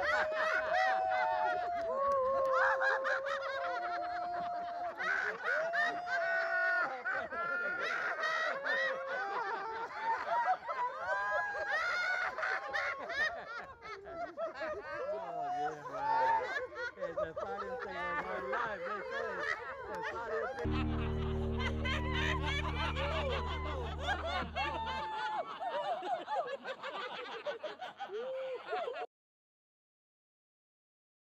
It's the funniest thing in my life. It's the funniest thing.